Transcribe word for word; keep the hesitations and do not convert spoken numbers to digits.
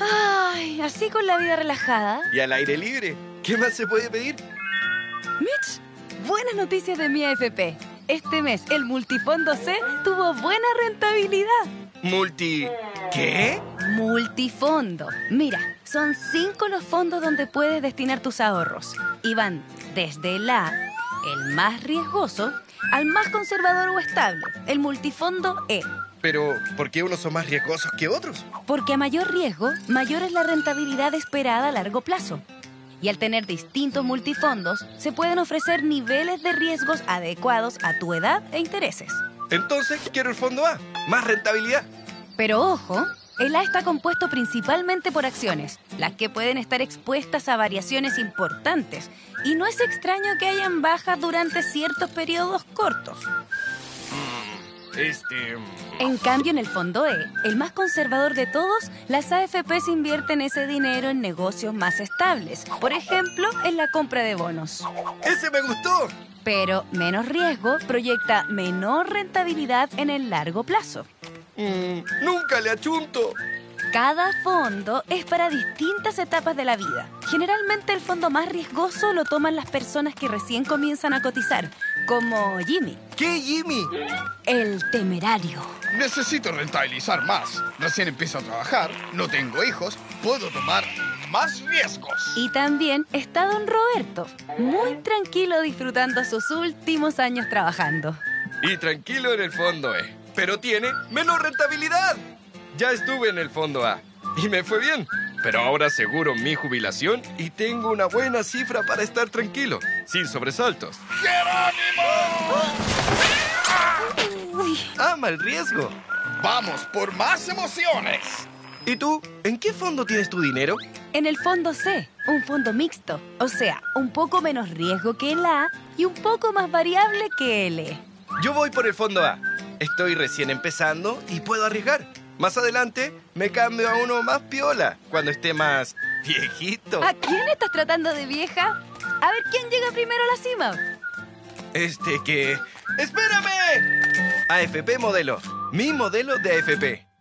Ay, así con la vida relajada. Y al aire libre. ¿Qué más se puede pedir? Mitch, buenas noticias de mi A F P. Este mes el multifondo C tuvo buena rentabilidad. ¿Multi... qué? Multifondo. Mira, son cinco los fondos donde puedes destinar tus ahorros. Y van desde el A, el más riesgoso, al más conservador o estable, el multifondo E. Pero, ¿por qué unos son más riesgosos que otros? Porque a mayor riesgo, mayor es la rentabilidad esperada a largo plazo. Y al tener distintos multifondos, se pueden ofrecer niveles de riesgos adecuados a tu edad e intereses. Entonces, quiero el fondo A, más rentabilidad. Pero ojo, el A está compuesto principalmente por acciones, las que pueden estar expuestas a variaciones importantes, y no es extraño que hayan bajas durante ciertos periodos cortos. Este... En cambio, en el fondo E, el más conservador de todos, las A F Pes invierten ese dinero en negocios más estables. Por ejemplo, en la compra de bonos. ¡Ese me gustó! Pero menos riesgo proyecta menor rentabilidad en el largo plazo. Mm, ¡Nunca le achunto! Cada fondo es para distintas etapas de la vida. Generalmente el fondo más riesgoso lo toman las personas que recién comienzan a cotizar. Como Jimmy. ¿Qué Jimmy? El temerario. Necesito rentabilizar más. Recién empiezo a trabajar, no tengo hijos, puedo tomar más riesgos. Y también está don Roberto, muy tranquilo disfrutando sus últimos años trabajando. Y tranquilo en el fondo E, pero tiene menos rentabilidad. Ya estuve en el fondo A y me fue bien. Pero ahora aseguro mi jubilación y tengo una buena cifra para estar tranquilo, sin sobresaltos. ¡Jerónimo! ¡Ama el riesgo! ¡Vamos por más emociones! ¿Y tú? ¿En qué fondo tienes tu dinero? En el fondo C, un fondo mixto. O sea, un poco menos riesgo que el A y un poco más variable que el E. Yo voy por el fondo A. Estoy recién empezando y puedo arriesgar. Más adelante me cambio a uno más piola, cuando esté más viejito. ¿A quién estás tratando de vieja? A ver, ¿quién llega primero a la cima? Este que... ¡Espérame! A F P Modelo. Mi modelo de A F P.